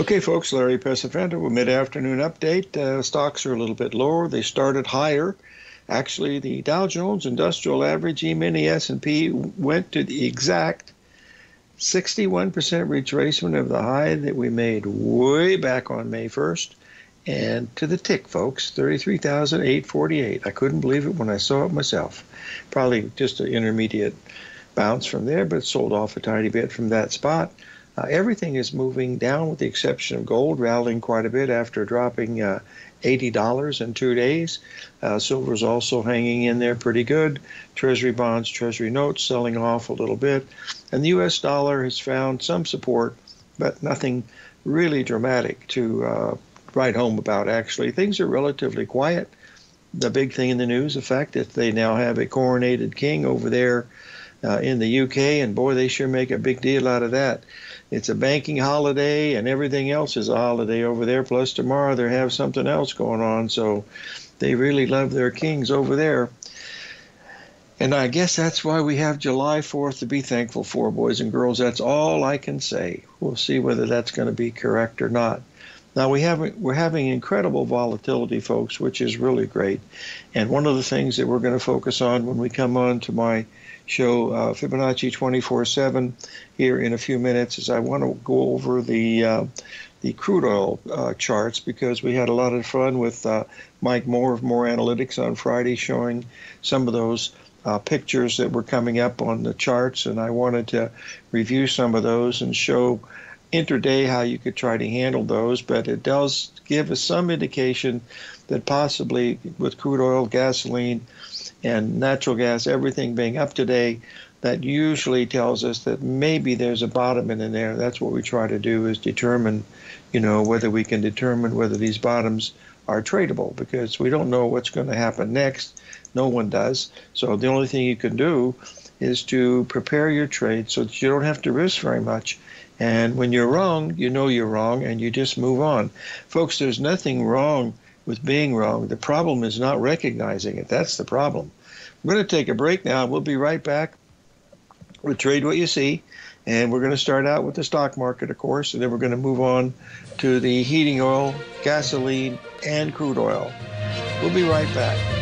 Okay, folks, Larry Pesavento with mid-afternoon update. Stocks are a little bit lower. They started higher. Actually, the Dow Jones Industrial Average, E-Mini S&P went to the exact 61% retracement of the high that we made way back on May 1st. And to the tick, folks, 33,848. I couldn't believe it when I saw it myself. Probably just an intermediate bounce from there, but it sold off a tiny bit from that spot. Everything is moving down with the exception of gold, rallying quite a bit after dropping $80 in 2 days. Silver's also hanging in there pretty good. Treasury bonds, treasury notes selling off a little bit. And the U.S. dollar has found some support, but nothing really dramatic to write home about, actually. Things are relatively quiet. The big thing in the news, the fact that they now have a coronated king over there in the UK, and boy, they sure make a big deal out of that. It's a banking holiday, and everything else is a holiday over there. Plus, tomorrow they have something else going on, so they really love their kings over there. And I guess that's why we have July 4th to be thankful for, boys and girls. That's all I can say. We'll see whether that's going to be correct or not. Now, we're having incredible volatility, folks, which is really great. And one of the things that we're going to focus on when we come on to my show, Fibonacci 24/7, here in a few minutes, is I want to go over the crude oil charts, because we had a lot of fun with Mike Moore of Moore Analytics on Friday showing some of those pictures that were coming up on the charts. And I wanted to review some of those and show intraday how you could try to handle those, but it does give us some indication that possibly with crude oil, gasoline, and natural gas, everything being up today, that usually tells us that maybe there's a bottom in there. That's what we try to do, is determine, you know, whether we can determine whether these bottoms are tradable, because we don't know what's going to happen next. No one does. So the only thing you can do is to prepare your trade so that you don't have to risk very much. And when you're wrong, you know you're wrong, and you just move on. Folks, there's nothing wrong with being wrong. The problem is not recognizing it. That's the problem. We're going to take a break now. We'll be right back with Trade What You See. And we're going to start out with the stock market, of course, and then we're going to move on to the heating oil, gasoline, and crude oil. We'll be right back.